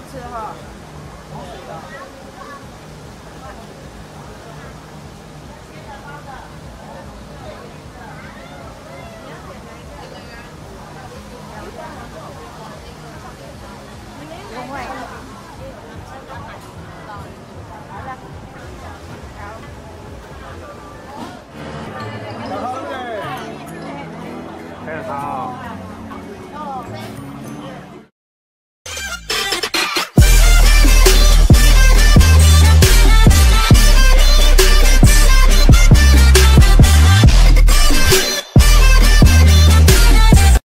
要吃哈。